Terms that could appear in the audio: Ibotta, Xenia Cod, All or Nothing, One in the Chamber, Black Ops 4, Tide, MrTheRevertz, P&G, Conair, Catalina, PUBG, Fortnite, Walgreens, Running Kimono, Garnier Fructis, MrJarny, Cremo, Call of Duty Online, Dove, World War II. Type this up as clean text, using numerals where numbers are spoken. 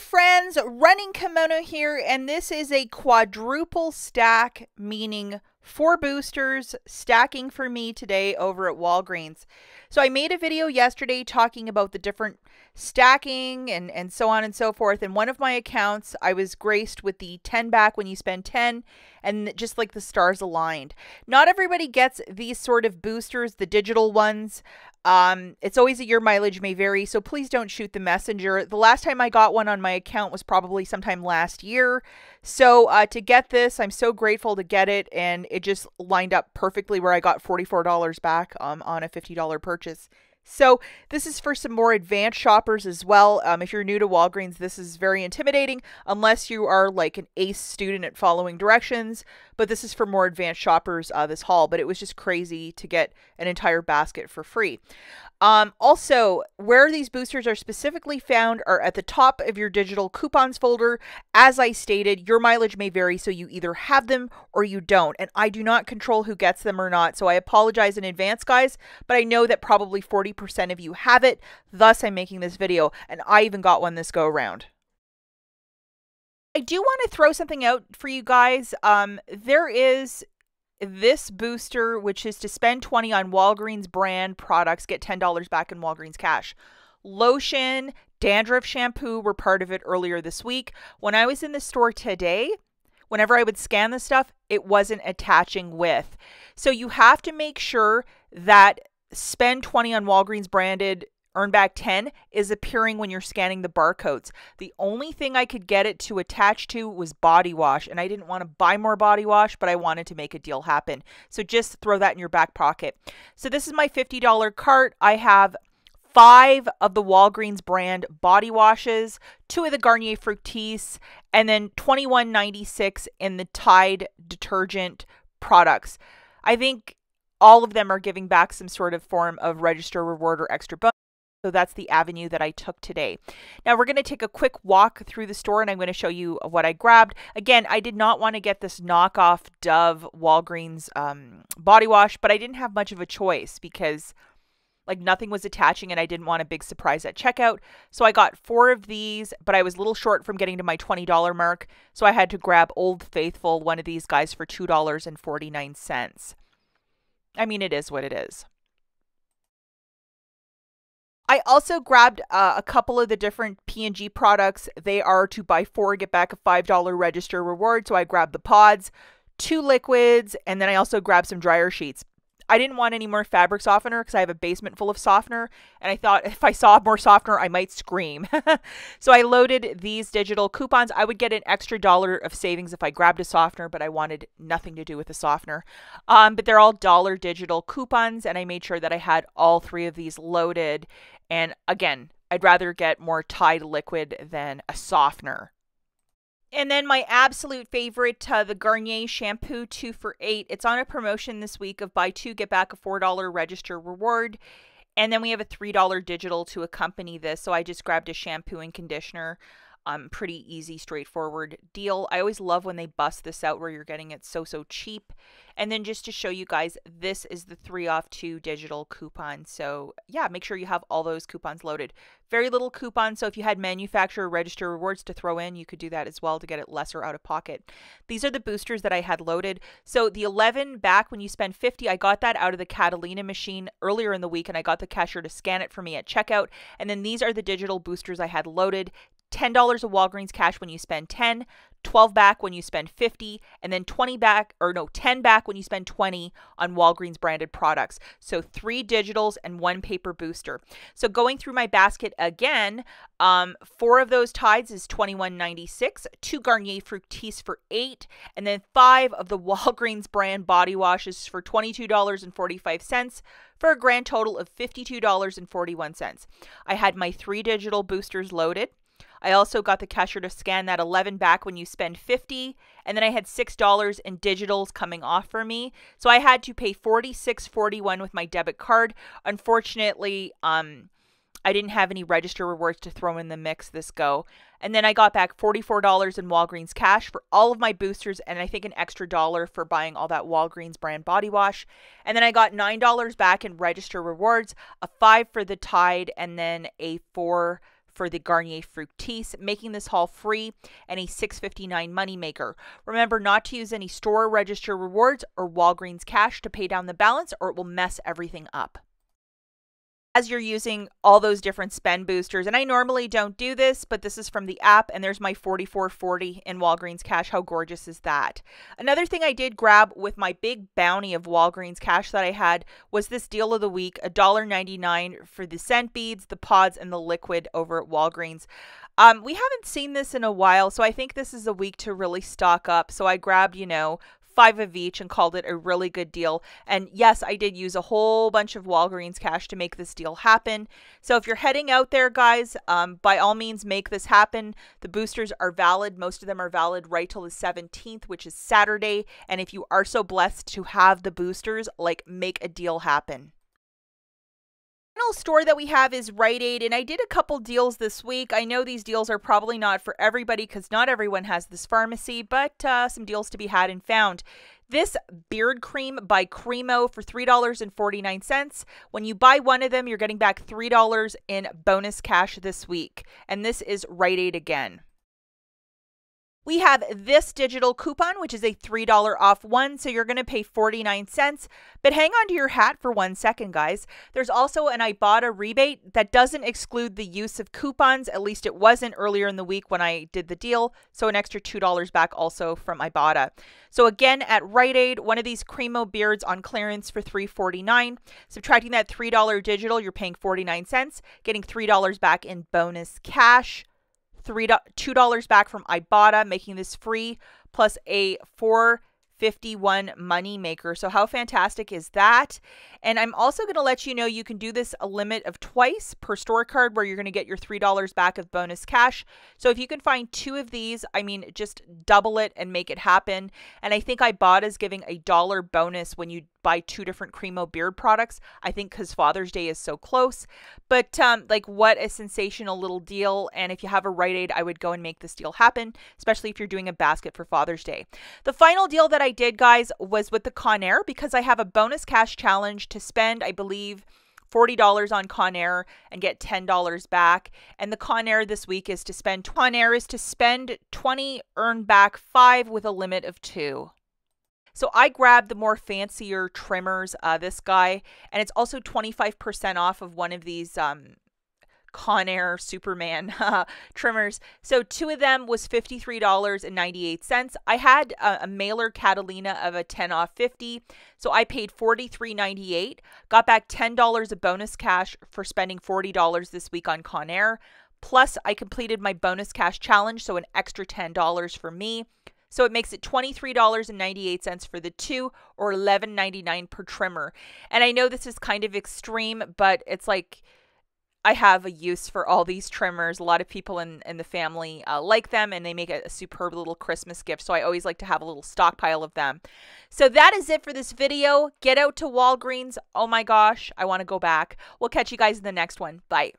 Hello friends, Running Kimono here, and this is a quadruple stack, meaning four boosters stacking for me today over at Walgreens. So I made a video yesterday talking about the different stacking and so on and so forth. In one of my accounts, I was graced with the 10 back when you spend 10, and just like the stars aligned. Not everybody gets these sort of boosters, the digital ones. It's always your mileage may vary, so please don't shoot the messenger. The last time I got one on my account was probably sometime last year. So to get this, I'm so grateful to get it, and it just lined up perfectly where I got $44 back on a $50 purchase. So this is for some more advanced shoppers as well. If you're new to Walgreens, this is very intimidating unless you are like an ace student at following directions. But this is for more advanced shoppers, this haul. But it was just crazy to get an entire basket for free. Also, where these boosters are specifically found are at the top of your digital coupons folder. As I stated, your mileage may vary, so you either have them or you don't. And I do not control who gets them or not. So I apologize in advance, guys. But I know that probably 40% of you have it, thus I'm making this video, and I even got one this go around. I do want to throw something out for you guys. There is this booster, which is to spend $20 on Walgreens brand products, get $10 back in Walgreens cash. Lotion, dandruff shampoo were part of it earlier this week. When I was in the store today, whenever I would scan the stuff, it wasn't attaching with. So you have to make sure that spend $20 on Walgreens branded, earn back $10 is appearing when you're scanning the barcodes. The only thing I could get it to attach to was body wash, and I didn't want to buy more body wash, but I wanted to make a deal happen. So just throw that in your back pocket. So this is my $50 cart. I have 5 of the Walgreens brand body washes, 2 of the Garnier Fructis, and then $21.96 in the Tide detergent products. I think all of them are giving back some sort of form of register reward or extra bonus. So that's the avenue that I took today. Now we're going to take a quick walk through the store, and I'm going to show you what I grabbed. Again, I did not want to get this knockoff Dove Walgreens body wash, but I didn't have much of a choice because like nothing was attaching, and I didn't want a big surprise at checkout. So I got 4 of these, but I was a little short from getting to my $20 mark. So I had to grab Old Faithful, one of these guys, for $2.49. I mean, it is what it is. I also grabbed a couple of the different P&G products. They are to buy 4, get back a $5 register reward. So I grabbed the pods, 2 liquids, and then I also grabbed some dryer sheets. I didn't want any more fabric softener because I have a basement full of softener, and I thought if I saw more softener, I might scream. So I loaded these digital coupons. I would get an extra dollar of savings if I grabbed a softener, but I wanted nothing to do with the softener. But they're all dollar digital coupons, and I made sure that I had all 3 of these loaded. And again, I'd rather get more Tide liquid than a softener. And then my absolute favorite, the Garnier shampoo 2 for $8. It's on a promotion this week of buy 2, get back a $4 register reward. And then we have a $3 digital to accompany this. So I just grabbed a shampoo and conditioner. Pretty easy, straightforward deal. I always love when they bust this out where you're getting it so cheap. And then just to show you guys, this is the 3 off 2 digital coupon. So yeah, make sure you have all those coupons loaded. Very little coupon. So if you had manufacturer register rewards to throw in, you could do that as well to get it lesser out of pocket. These are the boosters that I had loaded. So the 11 back when you spend 50, I got that out of the Catalina machine earlier in the week, and I got the cashier to scan it for me at checkout. And then these are the digital boosters I had loaded. $10 of Walgreens cash when you spend 10, 12 back when you spend 50, and then 10 back when you spend 20 on Walgreens branded products. So 3 digitals and 1 paper booster. So going through my basket again, 4 of those Tides is $21.96, 2 Garnier Fructis for $8, and then 5 of the Walgreens brand body washes for $22.45 for a grand total of $52.41. I had my 3 digital boosters loaded. I also got the cashier to scan that 11 back when you spend 50, and then I had $6 in digitals coming off for me. So I had to pay $46.41 with my debit card. Unfortunately, I didn't have any register rewards to throw in the mix this go. And then I got back $44 in Walgreens cash for all of my boosters, and I think an extra dollar for buying all that Walgreens brand body wash. And then I got $9 back in register rewards, a $5 for the Tide, and then a $4 for the Garnier Fructis, making this haul free and a $6.59 moneymaker. Remember not to use any store register rewards or Walgreens cash to pay down the balance, or it will mess everything up. As you're using all those different spend boosters, and I normally don't do this, but this is from the app, and there's my $44.40 in Walgreens cash. How gorgeous is that? Another thing I did grab with my big bounty of Walgreens cash that I had was this deal of the week, $1.99 for the scent beads, the pods, and the liquid over at Walgreens. We haven't seen this in a while, so I think this is a week to really stock up. So I grabbed, you know, 5 of each and called it a really good deal. And yes, I did use a whole bunch of Walgreens cash to make this deal happen. So if you're heading out there, guys, by all means, make this happen. The boosters are valid. Most of them are valid right till the 17th, which is Saturday. And if you are so blessed to have the boosters, like, make a deal happen. Store that we have is Rite Aid, and I did a couple deals this week. I know these deals are probably not for everybody because not everyone has this pharmacy, but some deals to be had and found. This beard cream by Cremo for $3.49. When you buy one of them, you're getting back $3 in bonus cash this week, and this is Rite Aid again. We have this digital coupon, which is a $3 off one, so you're going to pay 49 cents. But hang on to your hat for 1 second, guys. There's also an Ibotta rebate that doesn't exclude the use of coupons. At least it wasn't earlier in the week when I did the deal. So an extra $2 back also from Ibotta. So again, at Rite Aid, one of these Cremo beards on clearance for $3.49. Subtracting that $3 digital, you're paying 49 cents, getting $3 back in bonus cash. $2 back from Ibotta, making this free, plus a $4.51 moneymaker. So how fantastic is that? And I'm also going to let you know you can do this a limit of twice per store card, where you're going to get your $3 back of bonus cash. So if you can find 2 of these, I mean, just double it and make it happen. And I think Ibotta is giving a $1 bonus when you buy 2 different Cremo beard products, I think, because Father's Day is so close. But like, what a sensational little deal. And if you have a Rite Aid, I would go and make this deal happen, especially if you're doing a basket for Father's Day. The final deal that I did, guys, was with the Conair, because I have a bonus cash challenge to spend, I believe, $40 on Conair and get $10 back. And the Conair this week is to spend $20, earn back $5 with a limit of $2. So I grabbed the more fancier trimmers, this guy, and it's also 25% off of one of these Conair Superman trimmers. So 2 of them was $53.98. I had a mailer Catalina of a 10 off 50. So I paid $43.98, got back $10 of bonus cash for spending $40 this week on Conair. Plus I completed my bonus cash challenge, so an extra $10 for me. So it makes it $23.98 for the 2, or $11.99 per trimmer. And I know this is kind of extreme, but it's like, I have a use for all these trimmers. A lot of people in the family like them, and they make a superb little Christmas gift. So I always like to have a little stockpile of them. So that is it for this video. Get out to Walgreens. Oh my gosh, I want to go back. We'll catch you guys in the next one. Bye.